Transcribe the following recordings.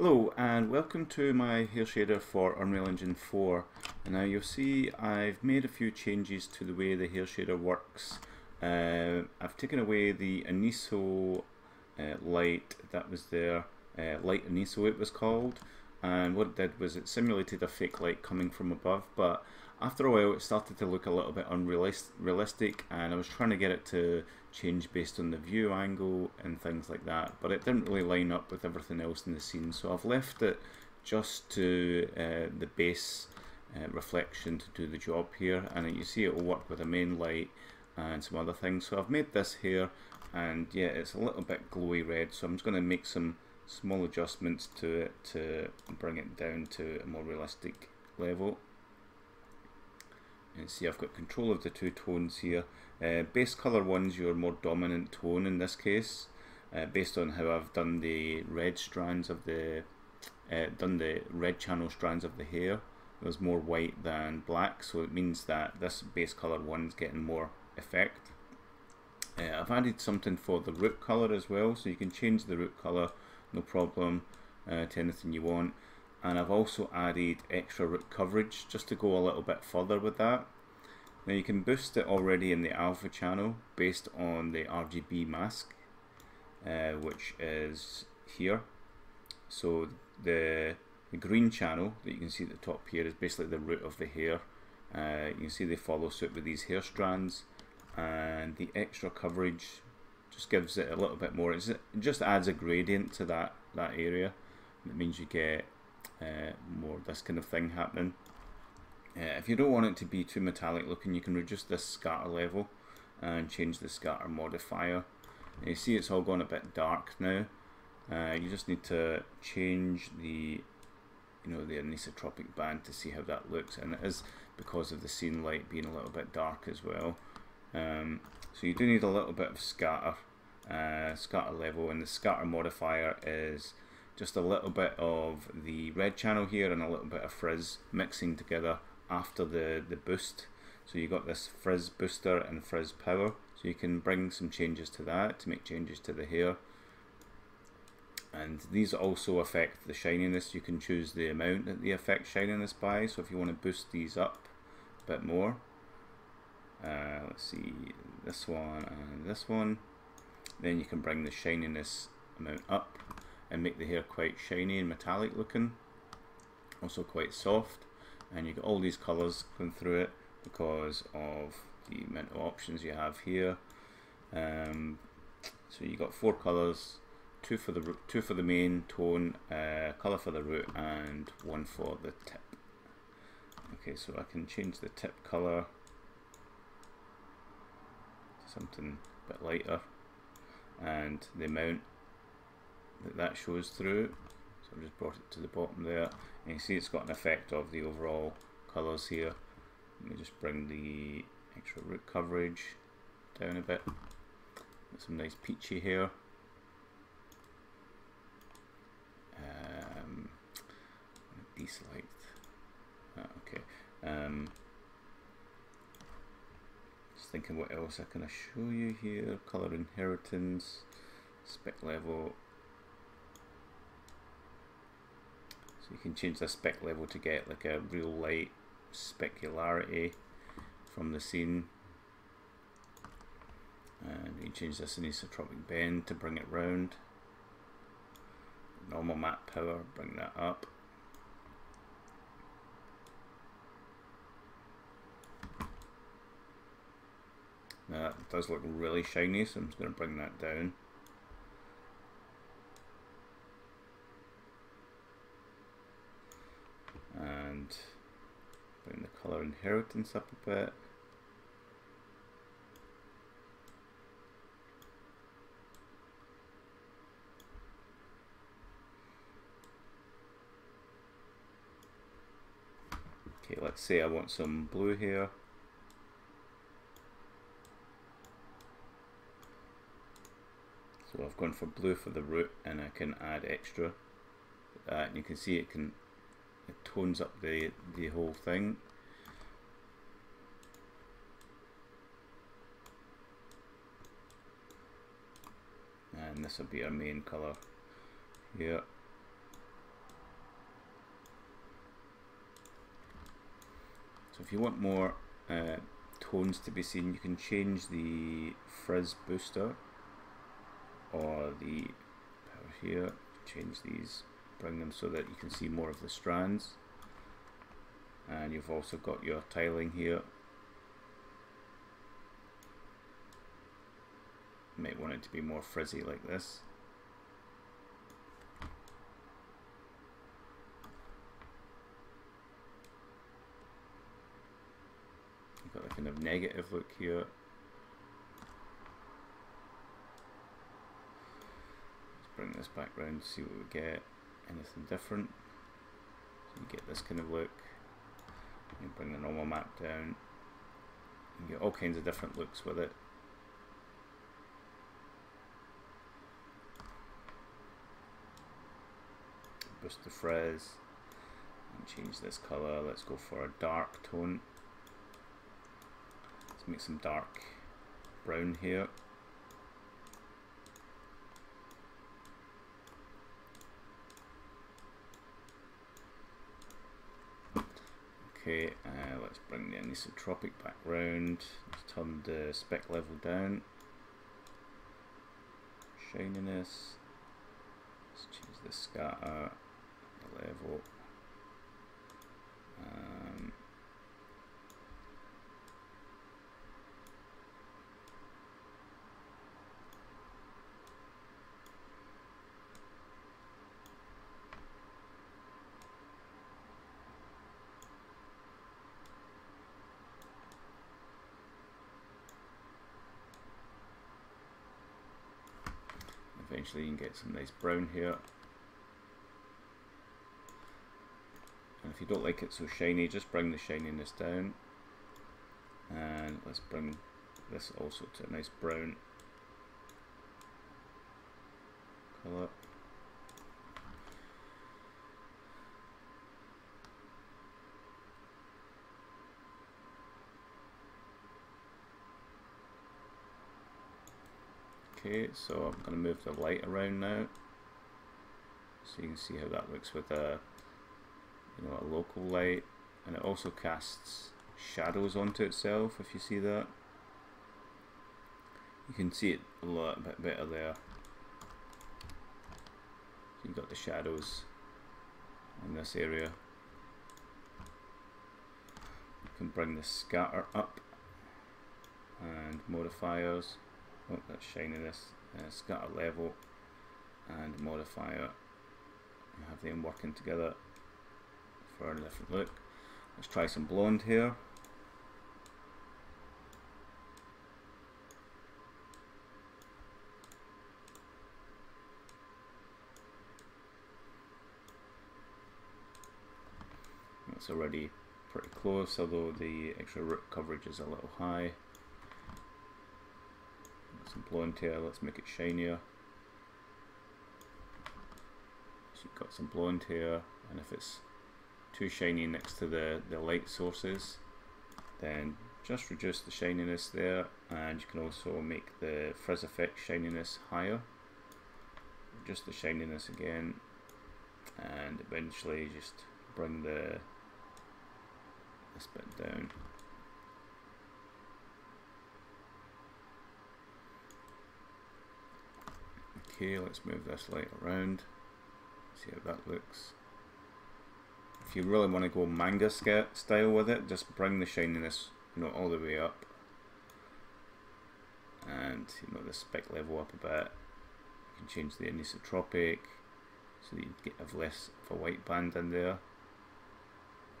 Hello and welcome to my Hair Shader for Unreal Engine 4. And now you'll see I've made a few changes to the way the Hair Shader works. I've taken away the Aniso light that was there, Light Aniso it was called, and what it did was it simulated a fake light coming from above, but after a while it started to look a little bit unrealistic, and I was trying to get it to change based on the view angle and things like that, but it didn't really line up with everything else in the scene, so I've left it just to the base reflection to do the job here, and you see it will work with a main light and some other things. So I've made this here, and yeah, it's a little bit glowy red, so I'm just going to make some small adjustments to it to bring it down to a more realistic level. And see, I've got control of the two tones here. Base color one's your more dominant tone in this case, based on how I've done the red strands of the red channel strands of the hair. There's more white than black, so it means that this base color one's getting more effect. I've added something for the root color as well, so you can change the root color no problem to anything you want, and I've also added extra root coverage just to go a little bit further with that. Now you can boost it already in the alpha channel based on the RGB mask, which is here. So the green channel that you can see at the top here is basically the root of the hair. You can see they follow suit with these hair strands, and the extra coverage just gives it a little bit more. It just adds a gradient to that area. It means you get more of this kind of thing happening. If you don't want it to be too metallic looking, you can reduce this scatter level and change the scatter modifier. And you see it's all gone a bit dark now. You just need to change the the anisotropic band to see how that looks, and it is because of the scene light being a little bit dark as well. So you do need a little bit of scatter, scatter level, and the scatter modifier is just a little bit of the red channel here and a little bit of frizz mixing together after the boost. So you got this frizz booster and frizz power, so you can bring some changes to that to make changes to the hair. And these also affect the shininess. You can choose the amount that they affect shininess by, so if you want to boost these up a bit more, let's see, this one and this one, then you can bring the shininess amount up and make the hair quite shiny and metallic looking, also quite soft. And you got all these colors going through it because of the amount of options you have here. So you got four colors, two for the main tone, color for the root, and one for the tip. Okay, so I can change the tip color something a bit lighter, and the amount that shows through, so I've just brought it to the bottom there, and you see it's got an effect of the overall colours here. Let me just bring the extra root coverage down a bit, with some nice peachy hair. Deselect that, okay. Thinking what else I can show you here. Color inheritance, spec level, so you can change the spec level to get like a real light specularity from the scene, and you change this anisotropic bend to bring it round. Normal matte power, bring that up. Now that does look really shiny, so I'm just going to bring that down. And bring the color inheritance up a bit. Okay, let's say I want some blue here. So I've gone for blue for the root, and I can add extra and you can see it tones up the whole thing. And this will be our main colour here. So if you want more tones to be seen, you can change the frizz booster or the power here, change these, bring them so that you can see more of the strands. And you've also got your tiling here. You might want it to be more frizzy like this. You've got a kind of negative look here. Let's bring this back round to see what we get. Anything different? So you get this kind of look. You bring the normal map down. You get all kinds of different looks with it. Boost the frizz and change this color. Let's go for a dark tone. Let's make some dark brown here. Okay, let's bring the anisotropic back round. Let's turn the spec level down. Shininess. Let's change the scatter, the level. Eventually you can get some nice brown here, and if you don't like it so shiny, just bring the shininess down, and let's bring this also to a nice brown colour. Okay, so I'm going to move the light around now, so you can see how that looks with a, you know, a local light, and it also casts shadows onto itself. If you see that, you can see it a lot bit better there. So you've got the shadows in this area. You can bring the scatter up and modifiers. Oh, that's shininess, scatter level and modifier, and have them working together for a different look. Let's try some blonde here. That's already pretty close, although the extra root coverage is a little high. Some blonde here, let's make it shinier. So you've got some blonde here, and if it's too shiny next to the light sources, then just reduce the shininess there, and you can also make the frizz effect shininess higher. Reduce the shininess again, and eventually just bring this bit down. Okay, let's move this light around, see how that looks. If you really want to go manga style with it, just bring the shininess, you know, all the way up, and you know, the spec level up a bit. You can change the anisotropic so that you have less of a white band in there.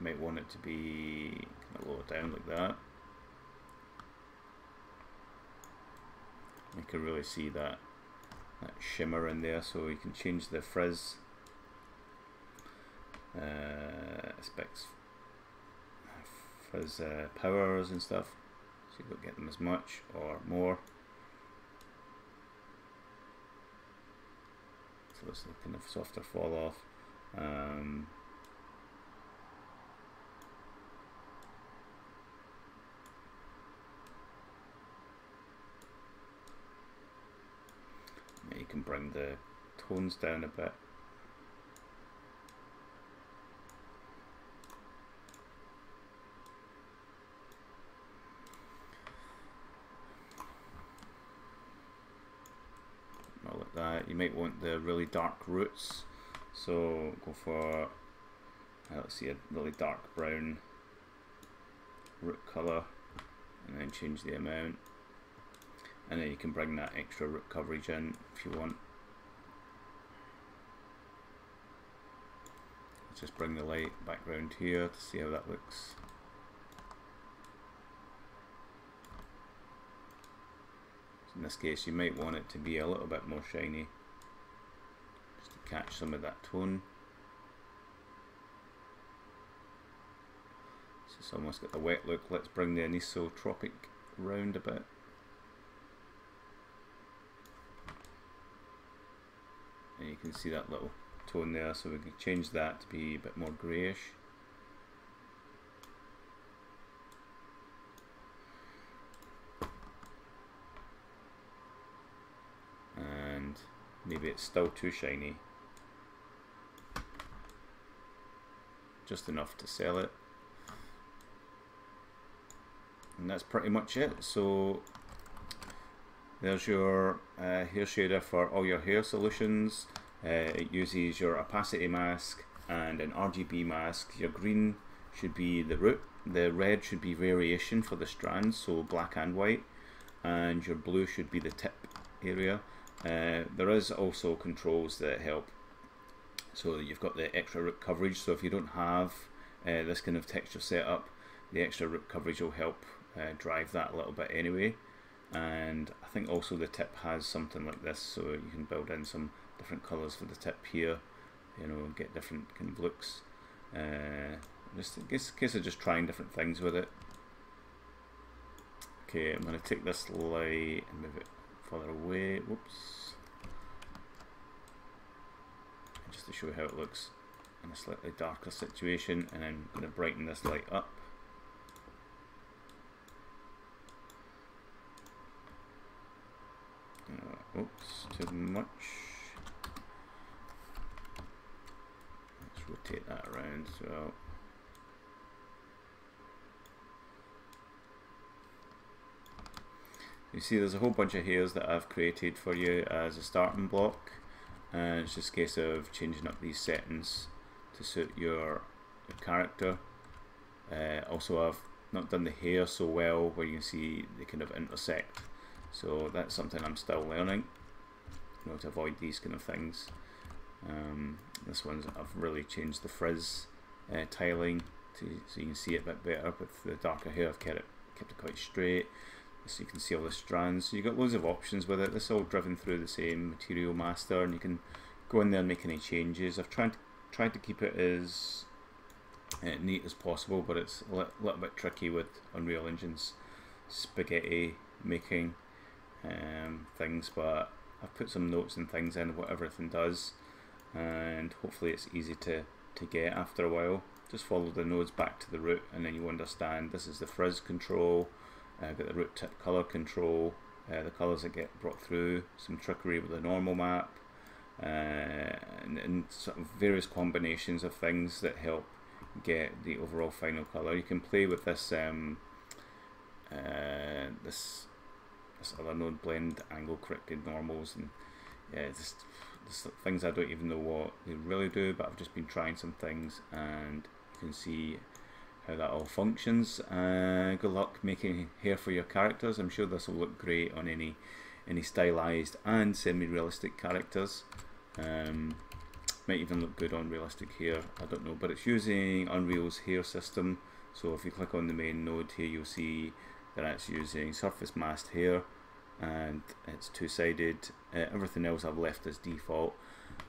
You might want it to be kind of lower down like that. You can really see that shimmer in there, so you can change the frizz aspects, frizz powers and stuff, so you don't get them as much or more. So it's a kind of softer fall off. You can bring the tones down a bit. You might want the really dark roots, so go for, let's see, a really dark brown root color, and then change the amount, and then you can bring that extra root coverage in if you want. Let's just bring the light background here to see how that looks. In this case you might want it to be a little bit more shiny just to catch some of that tone. So it's almost got the wet look. Let's bring the anisotropic round a bit. And you can see that little tone there, so we can change that to be a bit more greyish. Maybe it's still too shiny. Just enough to sell it. And that's pretty much it. So there's your hair shader for all your hair solutions. It uses your opacity mask and an RGB mask. Your green should be the root. The red should be variation for the strands, so black and white. And your blue should be the tip area. There is also controls that help, so you've got the extra root coverage. So if you don't have this kind of texture set up, the extra root coverage will help drive that a little bit anyway. And I think also the tip has something like this, so you can build in some different colors for the tip here, you know, get different kind of looks, just in case of just trying different things with it. Okay, I'm going to take this light and move it further away, whoops, and just to show you how it looks in a slightly darker situation, and I'm going to brighten this light up. Oops, too much. Let's rotate that around as well. You see there's a whole bunch of hairs that I've created for you as a starting block, and it's just a case of changing up these settings to suit your character. Also I've not done the hair so well where you can see they kind of intersect, so that's something I'm still learning, you know, to avoid these kind of things. This one's, I've really changed the frizz tiling to, so you can see it a bit better. With the darker hair I've kept it quite straight, so you can see all the strands. So you've got loads of options with it. This is all driven through the same material master, and you can go in there and make any changes. I've tried to keep it as neat as possible, but it's a little bit tricky with Unreal Engine's spaghetti making things, but I've put some notes and things in what everything does, and hopefully it's easy to get after a while. Just follow the nodes back to the root, and then you understand this is the frizz control. I've got the root tip colour control, the colours that get brought through, some trickery with the normal map, and sort of various combinations of things that help get the overall final colour. You can play with this this other node, blend, angle, corrected normals, and yeah, just things I don't even know what they really do, but I've just been trying some things, and you can see how that all functions. Good luck making hair for your characters. I'm sure this will look great on any stylized and semi-realistic characters. Might even look good on realistic hair, I don't know, but it's using Unreal's hair system. So if you click on the main node here, you'll see that it's using surface masked hair, and it's two-sided. Everything else I've left as default,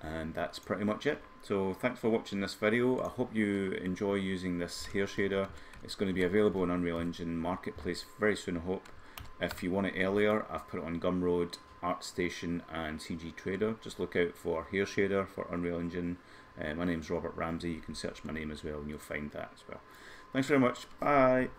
and that's pretty much it. So thanks for watching this video. I hope you enjoy using this hair shader. It's going to be available in Unreal Engine Marketplace very soon, I hope. If you want it earlier, I've put it on Gumroad, ArtStation and CGTrader. Just look out for hair shader for Unreal Engine. My name's Robert Ramsey. You can search my name as well and you'll find that as well. Thanks very much. Bye.